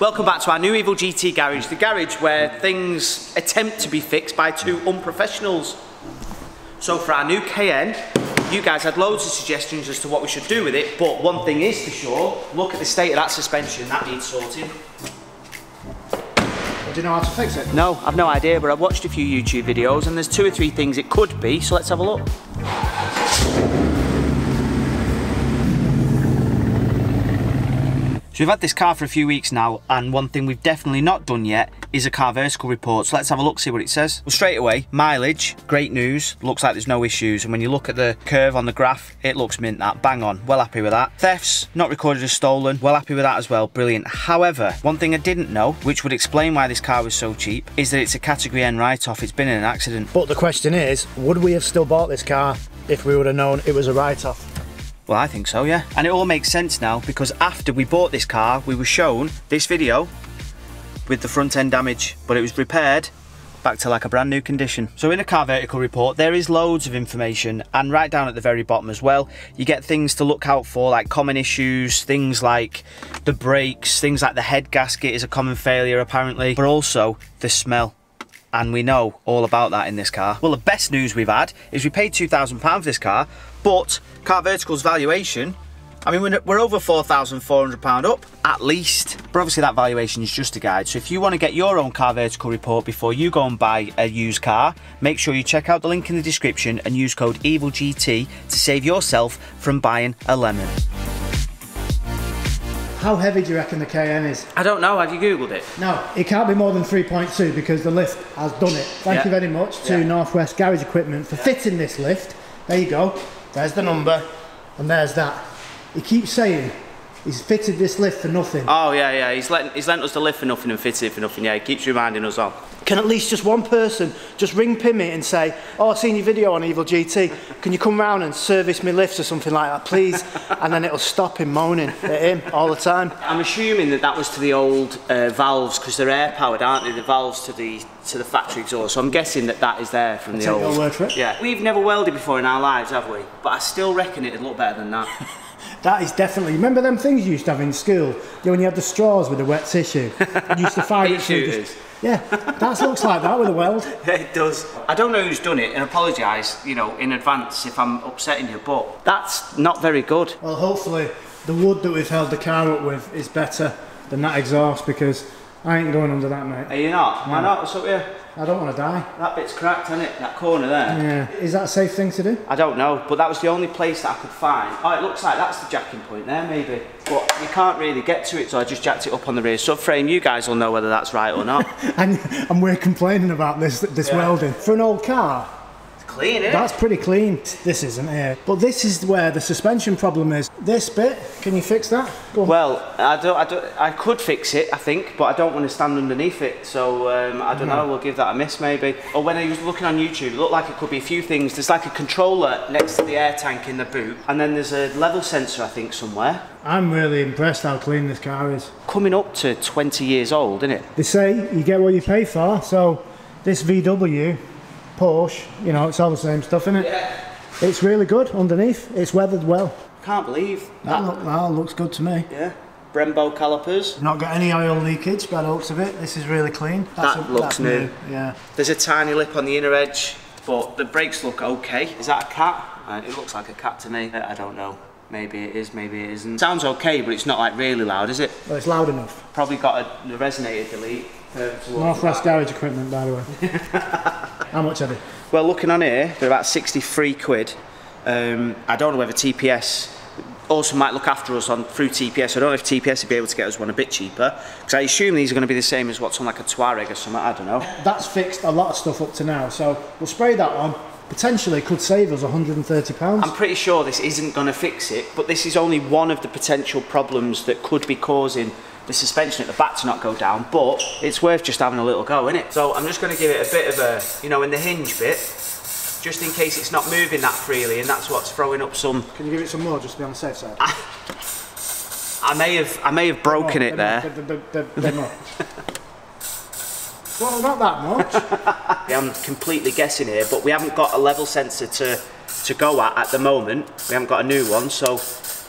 Welcome back to our new EVIL GT garage, the garage where things attempt to be fixed by two unprofessionals. So for our new Cayenne, you guys had loads of suggestions as to what we should do with it, but one thing is for sure, look at the state of that suspension, that needs sorting. Do you know how to fix it? No, I've no idea, but I've watched a few YouTube videos and there's two or three things it could be, so let's have a look. So we've had this car for a few weeks now, and one thing we've definitely not done yet is a car vertical report, so let's have a look, see what it says. Well, straight away, mileage, great news, looks like there's no issues, and when you look at the curve on the graph, it looks mint, that, bang on, well happy with that. Thefts, not recorded as stolen, well happy with that as well, brilliant. However, one thing I didn't know, which would explain why this car was so cheap, is that it's a category N write-off, it's been in an accident. But the question is, would we have still bought this car if we would have known it was a write-off? Well, I think so, yeah. And it all makes sense now, because after we bought this car, we were shown this video with the front end damage, but it was repaired back to like a brand new condition. So in a car vertical report, there is loads of information, and right down at the very bottom as well, you get things to look out for, like common issues, things like the brakes, things like the head gasket is a common failure apparently, but also the smell. And we know all about that in this car. Well, the best news we've had is we paid £2,000 for this car, but Car Vertical's valuation, I mean, we're over £4,400 up, at least. But obviously that valuation is just a guide, so if you want to get your own Car Vertical report before you go and buy a used car, make sure you check out the link in the description and use code EVILGT to save yourself from buying a lemon. How heavy do you reckon the Cayenne is? I don't know, have you Googled it? No, it can't be more than 3.2 because the lift has done it. Thank you very much to Northwest Garage Equipment for fitting this lift. There you go, there's the number, and there's that. He keeps saying he's fitted this lift for nothing. Oh yeah, yeah, he's lent us the lift for nothing and fitted it for nothing, yeah, he keeps reminding us on. Can at least just one person just ring Pimmy and say, oh, I've seen your video on EVIL GT, can you come round and service me lifts or something like that, please? And then it'll stop him moaning at him all the time. I'm assuming that that was to the old valves, because they're air powered, aren't they? The valves to the factory exhaust, so I'm guessing that that is there from the old. Take your word for it. Yeah. We've never welded before in our lives, have we? But I still reckon it'd look better than that. That is definitely, remember them things you used to have in school? You know, when you had the straws with the wet tissue? You used to fire it through just, yeah, that looks like that with a weld. It does. I don't know who's done it, and apologise, you know, in advance if I'm upsetting you, but that's not very good. Well, hopefully the wood that we've held the car up with is better than that exhaust, because I ain't going under that, mate. Are you not? No. Why not? What's up with you? I don't want to die. That bit's cracked, isn't it? That corner there. Yeah. Is that a safe thing to do? I don't know, but that was the only place that I could find. Oh, it looks like that's the jacking point there, maybe. But you can't really get to it, so I just jacked it up on the rear subframe. You guys will know whether that's right or not. and we're complaining about this welding. For an old car, it's clean, isn't it? That's pretty clean. This isn't here. But this is where the suspension problem is. This bit, can you fix that? Go on. Well, I could fix it, I think, but I don't want to stand underneath it, so I don't know, we'll give that a miss maybe. Or when I was looking on YouTube, it looked like it could be a few things. There's like a controller next to the air tank in the boot, and then there's a level sensor, I think, somewhere. I'm really impressed how clean this car is. Coming up to 20 years old, isn't it? They say you get what you pay for, so this VW, Porsche, you know, it's all the same stuff, isn't it? Yeah. It's really good underneath, it's weathered well. Can't believe that. That looks good to me. Yeah. Brembo calipers. Not got any oil leakage by the looks of it. This is really clean. That looks new. Yeah. There's a tiny lip on the inner edge, but the brakes look okay. Is that a cat? It looks like a cat to me. I don't know. Maybe it is, maybe it isn't. Sounds okay, but it's not like really loud, is it? Well, it's loud enough. Probably got a resonator delete. Northwest Garage Equipment, by the way. How much are they? Well, looking on here, they're about 63 quid. I don't know whether TPS also might look after us through TPS. I don't know if TPS would be able to get us one a bit cheaper, because I assume these are going to be the same as what's on like a Tuareg or something, I don't know. That's fixed a lot of stuff up to now, so we'll spray that on. Potentially could save us £130. I'm pretty sure this isn't going to fix it, but this is only one of the potential problems that could be causing the suspension at the back to not go down, but it's worth just having a little go, isn't it? So I'm just going to give it a bit of a, you know, in the hinge bit, just in case it's not moving that freely, and that's what's throwing up some. Can you give it some more just to be on the safe side? I may have broken it there. Well, not that much. I'm completely guessing here, but we haven't got a level sensor to go at the moment. We haven't got a new one, so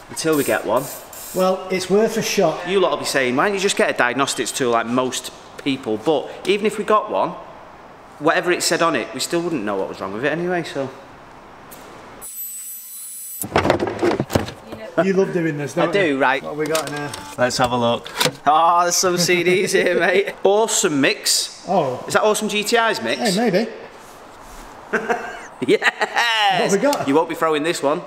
until we get one, Well, it's worth a shot. You lot will be saying, why don't you just get a diagnostics tool like most people? But even if we got one, whatever it said on it, we still wouldn't know what was wrong with it anyway, so. You love doing this, don't you? I do, right. What have we got in here? Let's have a look. Oh, there's some CDs here, mate. Awesome Mix. Oh. Is that Awesome GTI's mix? Yeah, hey, maybe. Yes! What have we got? You won't be throwing this one.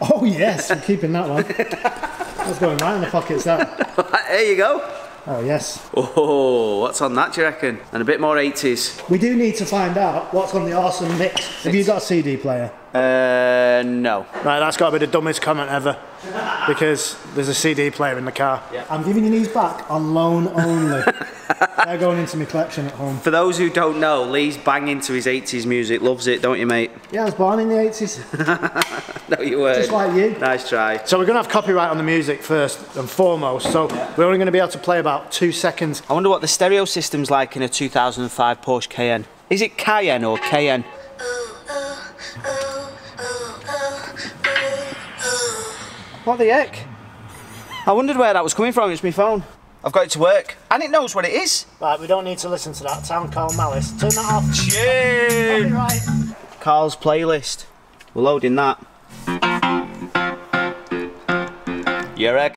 Oh, yes, I'm keeping that one. That's going right in the pockets, that. There you go. Oh, yes. Oh, what's on that, do you reckon? And a bit more 80s. We do need to find out what's on the Awesome Mix. Have you got a CD player? No. Right, that's got to be the dumbest comment ever, because there's a CD player in the car. Yeah. I'm giving you these back on loan only. They're going into my collection at home. For those who don't know, Lee's bang into his 80s music. Loves it, don't you, mate? Yeah, I was born in the 80s. No, you weren't. Just like you. Nice try. So we're going to have copyright on the music first and foremost, so we're only going to be able to play about 2 seconds. I wonder what the stereo system's like in a 2005 Porsche Cayenne. Is it Cayenne or Cayenne? What the heck? I wondered where that was coming from. It's my phone. I've got it to work. And it knows what it is. Right, we don't need to listen to that. Town Call Malice. Turn that off. Tune! Right. Carl's playlist. We're loading that. You're a...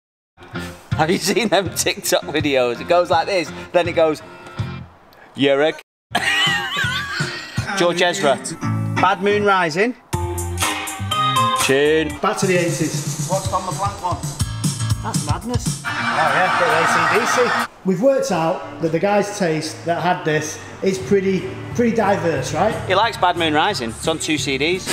Have you seen them TikTok videos? It goes like this, then it goes, you're a George Ezra. Bad Moon Rising. Tune. Back to the 80s. What's on the black one? That's madness. Oh yeah, bit of AC/DC. We've worked out that the guy's taste that had this is pretty diverse, right? He likes Bad Moon Rising. It's on 2 CDs.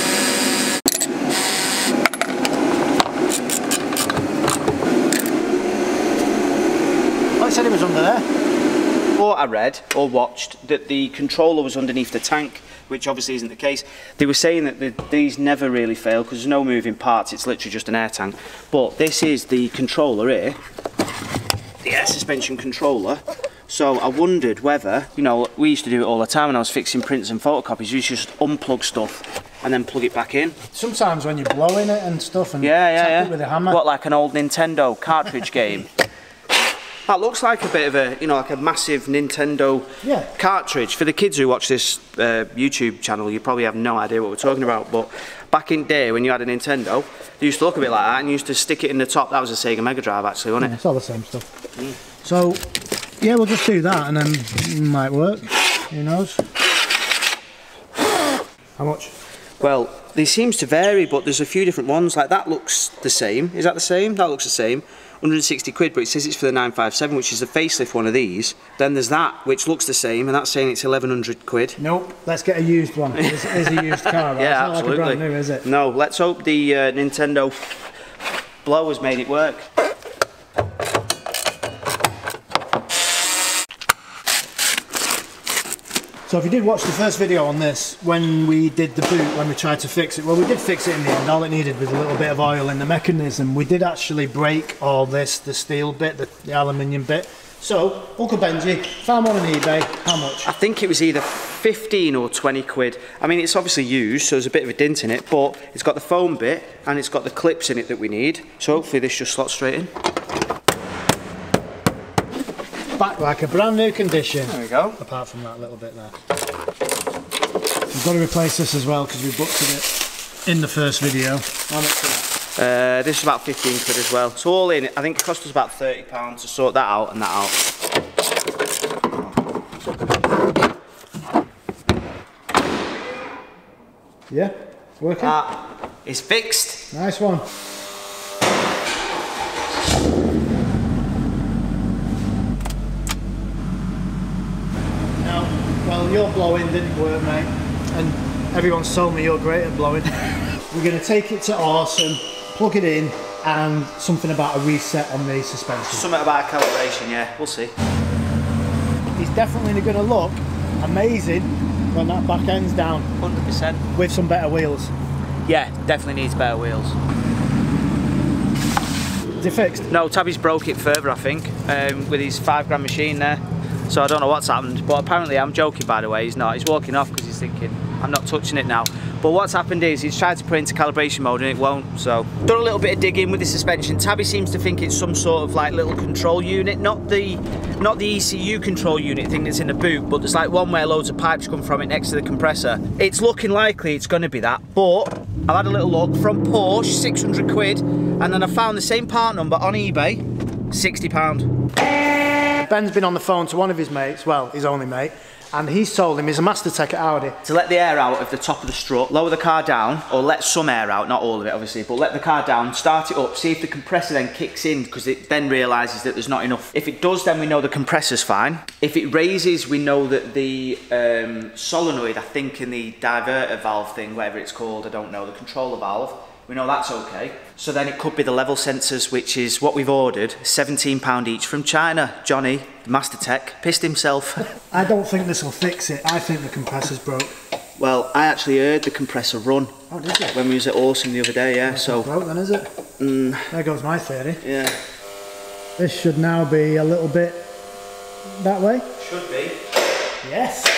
Said it was under there. Or I read or watched that the controller was underneath the tank, which obviously isn't the case. They were saying that these never really fail because there's no moving parts, it's literally just an air tank. But this is the controller here, the air suspension controller. So I wondered whether, you know, we used to do it all the time when I was fixing prints and photocopies, you just unplug stuff and then plug it back in. Sometimes when you're blowing it and stuff and tap it with a hammer. What, like an old Nintendo cartridge game? That looks like a bit of a, you know, like a massive Nintendo cartridge. For the kids who watch this YouTube channel, you probably have no idea what we're talking about, but back in the day when you had a Nintendo, they used to look a bit like that and you used to stick it in the top. That was a Sega Mega Drive actually, wasn't it? It's all the same stuff. So, yeah, we'll just do that and then it might work. Who knows? How much? Well, they seems to vary, but there's a few different ones. Like that looks the same. Is that the same? That looks the same. 160 quid, but it says it's for the 957, which is the facelift one of these. Then there's that, which looks the same, and that's saying it's 1100 quid. Nope, let's get a used one. This is a used car, right? Yeah, it's absolutely. Not like a brand new, is it? No, let's hope the Nintendo blow has made it work. So if you did watch the first video on this, when we did the boot, when we tried to fix it, well, we did fix it in the end. All it needed was a little bit of oil in the mechanism. We did actually break all this, the steel bit, the aluminium bit. So, Uncle Benji found one on eBay. How much? I think it was either 15 or 20 quid. I mean, it's obviously used, so there's a bit of a dent in it, but it's got the foam bit and it's got the clips in it that we need. So hopefully this just slots straight in. Back like a brand new condition. There we go. Apart from that little bit there. We've got to replace this as well because we butchered it in the first video. How much is that? This is about 15 quid as well. So all in, I think it cost us about £30 to sort that out and that out. Yeah, it's working. It's fixed. Nice one. Your blowing didn't work, mate, and everyone's told me you're great at blowing. We're going to take it to Awesome, plug it in, and something about a reset on the suspension. Something about calibration, yeah, we'll see. It's definitely going to look amazing when that back end's down. 100%. With some better wheels. Yeah, definitely needs better wheels. Is it fixed? No, Tabby's broke it further, I think, with his 5 grand machine there. So I don't know what's happened, but apparently I'm joking, by the way, he's not. He's walking off because he's thinking, I'm not touching it now. But what's happened is he's tried to put it into calibration mode and it won't, so. Done a little bit of digging with the suspension. Tabby seems to think it's some sort of like little control unit, not the ECU control unit thing that's in the boot, but there's like one where loads of pipes come from it next to the compressor. It's looking likely it's gonna be that, but I've had a little look from Porsche, 600 quid, and then I found the same part number on eBay, £60. Ben's been on the phone to one of his mates, well, his only mate, and he's told him he's a master tech at Audi to let the air out of the top of the strut, lower the car down, or let some air out, not all of it obviously, but let the car down, start it up, see if the compressor then kicks in, because it then realises that there's not enough. If it does, then we know the compressor's fine. If it raises, we know that the solenoid, I think, in the diverter valve thing, whatever it's called, I don't know, the controller valve, we know that's okay. So then it could be the level sensors, which is what we've ordered, £17 each from China. Johnny, the master tech, pissed himself. I don't think this will fix it. I think the compressor's broke. Well, I actually heard the compressor run. Oh, did you? When we was at Awesome the other day, yeah. So broke then, is it? There goes my theory. Yeah. This should now be a little bit that way. Should be. Yes.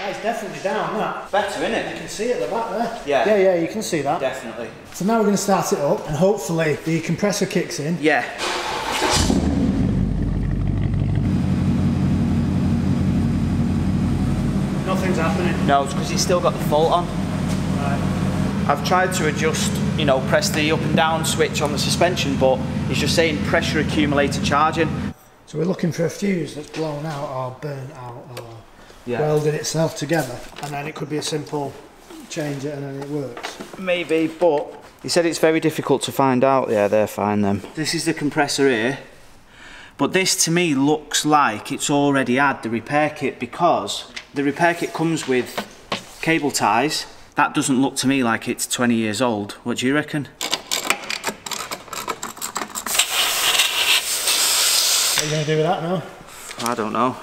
It's definitely down, that. Better, isn't it? You can see it at the back there. Yeah. Yeah, yeah, you can see that. Definitely. So now we're going to start it up and hopefully the compressor kicks in. Yeah. Nothing's happening. No, it's because he's still got the fault on. Right. I've tried to adjust, you know, press the up and down switch on the suspension, but he's just saying pressure accumulator charging. So we're looking for a fuse that's blown out or burnt out or... Yeah. Welded itself together, and then it could be a simple change it and then it works. Maybe, but he said it's very difficult to find out. Yeah, they're fine then. This is the compressor here, but this to me looks like it's already had the repair kit, because the repair kit comes with cable ties. That doesn't look to me like it's 20 years old. What do you reckon? What are you going to do with that now? I don't know.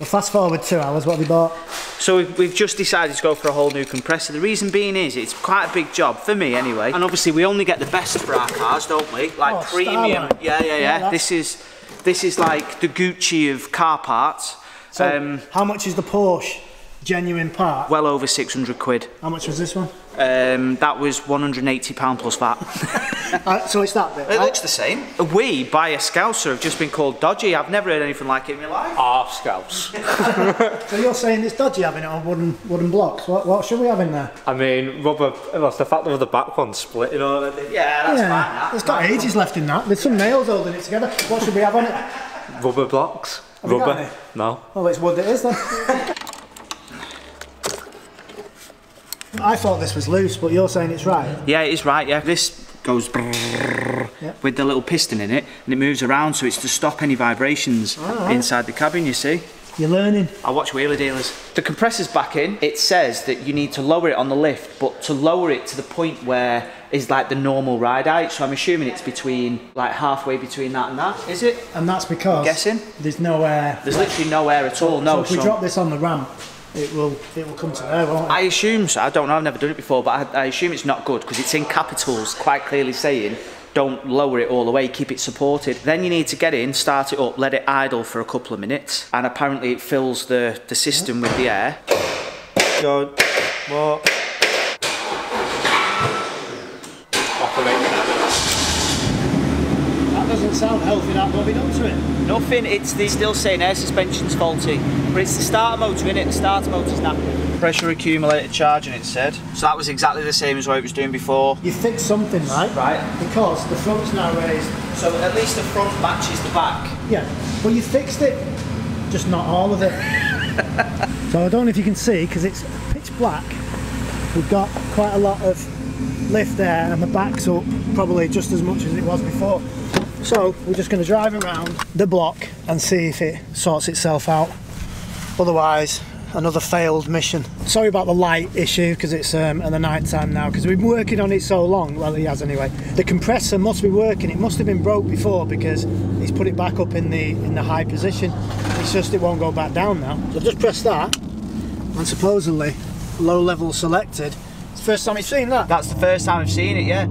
Well, fast forward 2 hours, what have you bought? So we've just decided to go for a whole new compressor. The reason being is it's quite a big job, for me anyway. And obviously we only get the best for our cars, don't we? Like, oh, premium. Yeah. This is like the Gucci of car parts. So how much is the Porsche genuine part? Well over 600 quid. How much was this one? That was £180 plus VAT. So it's that bit, right? It looks the same. We, by a Scouser, have just been called dodgy. I've never heard anything like it in my life. Ah, Scouts. So you're saying it's dodgy having it on wooden blocks? What should we have in there? I mean, rubber, well, the fact that the back one's split, you know. Yeah, that's fine. It's got ages left in that. There's some nails holding it together. What should we have on it? Rubber blocks. Have rubber? No. Well, it's wood it is then. I thought this was loose, but you're saying it's right? Yeah, it is right, yeah. This goes with the little piston in it, and it moves around, so it's to stop any vibrations inside the cabin, you see. You're learning. I watch Wheeler Dealers. The compressor's back in. It says that you need to lower it on the lift, but to lower it to the point where is like the normal ride height, so I'm assuming it's between, like halfway between that and that, is it? And that's because... I'm guessing? There's no air. There's literally no air at all, no. So if we drop this on the ramp, it will come to there, won't it? I assume so. I don't know, I've never done it before, but I assume it's not good, because it's in capitals quite clearly saying don't lower it all the way, keep it supported. Then you need to get in, start it up, let it idle for a couple of minutes, and apparently it fills the system with the air. Go, what? Sound healthy, that what have we done to it? Nothing, it's still saying air suspension's faulty, but it's the starter motor innit, the starter motor's knackered. Pressure accumulator charging it said. So that was exactly the same as what it was doing before. You fixed something right? Right. Because the front's now raised. So at least the front matches the back. Yeah, well you fixed it, just not all of it. So I don't know if you can see, because it's pitch black, we've got quite a lot of lift there and the back's up probably just as much as it was before. So we're just going to drive around the block and see if it sorts itself out, otherwise another failed mission. Sorry about the light issue, because it's at the night time now, because we've been working on it so long. Well, he has anyway. The compressor must be working, it must have been broke before, because he's put it back up in the high position. It's just it won't go back down now. So I've just pressed that and supposedly low level selected. It's the first time you've seen that? That's the first time I've seen it, yeah.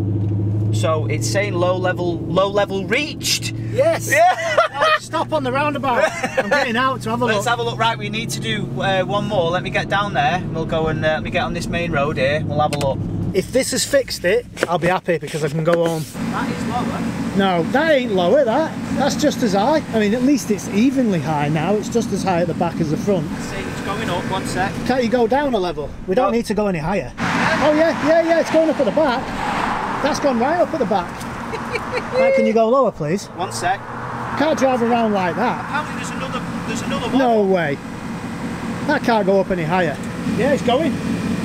So it's saying low level reached. Yes. Yeah. I'll stop on the roundabout. I'm getting out to have a look. Let's have a look. Right, we need to do one more. Let me get down there. We'll go and let me get on this main road here. We'll have a look. If this has fixed it, I'll be happy because I can go home. That is lower. No, that ain't lower, that's just as high. I mean, at least it's evenly high now. It's just as high at the back as the front. See, it's going up, one sec. Can't you go down a level? We don't need to go any higher. Yeah. Oh yeah, it's going up at the back. That's gone right up at the back. Right, can you go lower, please? One sec. Can't drive around like that. Apparently there's another one. No way. That can't go up any higher. Yeah, it's going.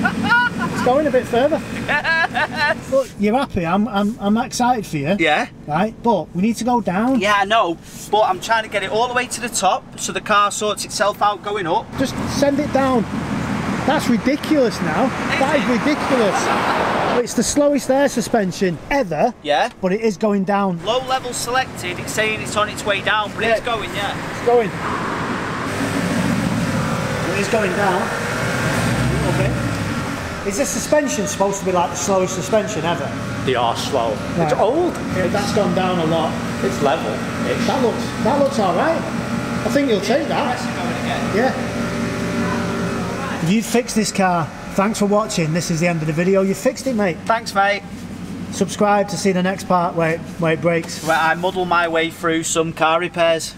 It's going a bit further. Yes. Look, you're happy. I'm excited for you. Yeah. Right, but we need to go down. Yeah, I know. But I'm trying to get it all the way to the top so the car sorts itself out going up. Just send it down. That's ridiculous now. That is ridiculous. It's the slowest air suspension ever. Yeah. But it is going down. Low level selected. It's saying it's on its way down, but it's going. Yeah. It's going. It is going down. Okay. Is this suspension supposed to be like the slowest suspension ever? They are slow. Right. It's old. Yeah, that's gone down a lot. It's level. It's... That looks all right. I think you'll take that. Yeah. You fix this car. Thanks for watching. This is the end of the video. You fixed it, mate. Thanks, mate. Subscribe to see the next part where it breaks. Where I muddle my way through some car repairs.